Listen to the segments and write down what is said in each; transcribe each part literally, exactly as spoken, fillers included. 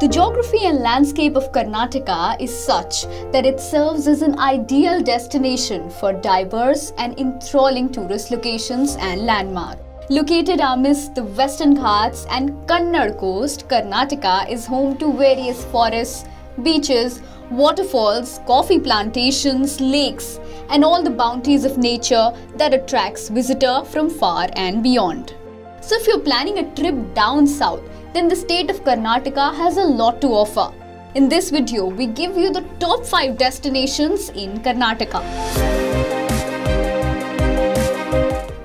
The geography and landscape of Karnataka is such that it serves as an ideal destination for diverse and enthralling tourist locations and landmarks. Located amidst the Western Ghats and Kannur coast, Karnataka is home to various forests, beaches, waterfalls, coffee plantations, lakes, and all the bounties of nature that attracts visitor from far and beyond. So if you're planning a trip down south, then the state of Karnataka has a lot to offer. In this video, we give you the top five destinations in Karnataka.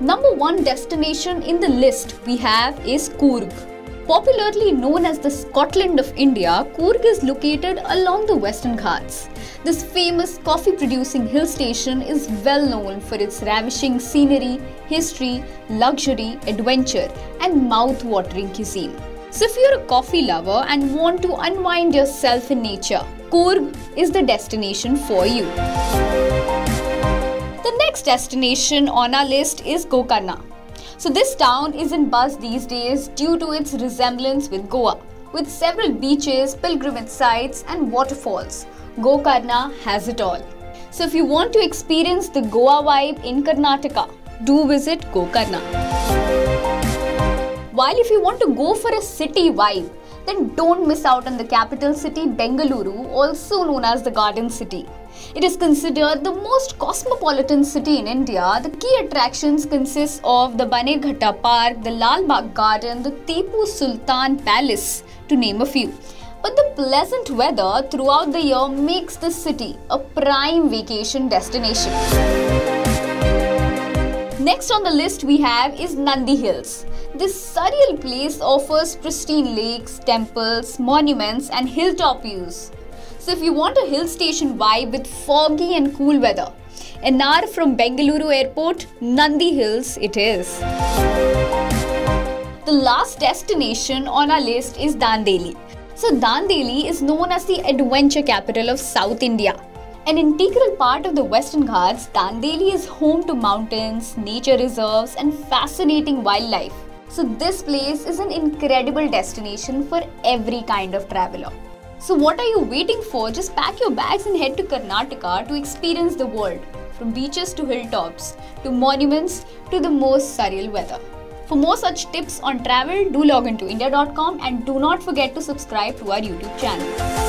Number one destination in the list we have is Coorg. Popularly known as the Scotland of India, Coorg is located along the Western Ghats. This famous coffee-producing hill station is well known for its ravishing scenery, history, luxury, adventure, and mouth-watering cuisine. So if you're a coffee lover and want to unwind yourself in nature, Coorg is the destination for you. Next destination on our list is Gokarna. So this town is in buzz these days due to its resemblance with Goa. With several beaches, pilgrimage sites and waterfalls, Gokarna has it all. So if you want to experience the Goa vibe in Karnataka, do visit Gokarna. While if you want to go for a city vibe, then don't miss out on the capital city Bengaluru, also known as the Garden City. It is considered the most cosmopolitan city in India. The key attractions consist of the Bannerghatta Park, the Lalbagh Garden, the Tipu Sultan Palace, to name a few. But the pleasant weather throughout the year makes this city a prime vacation destination. Next on the list we have is Nandi Hills. This surreal place offers pristine lakes, temples, monuments and hilltop views. So if you want a hill station vibe with foggy and cool weather, an hour from Bengaluru airport, Nandi Hills it is. The last destination on our list is Dandeli. So Dandeli is known as the adventure capital of South India. An integral part of the Western Ghats, Dandeli is home to mountains, nature reserves and fascinating wildlife. So this place is an incredible destination for every kind of traveler. So what are you waiting for? Just pack your bags and head to Karnataka to experience the world, from beaches to hilltops, to monuments, to the most surreal weather. For more such tips on travel, do log into India dot com and do not forget to subscribe to our YouTube channel.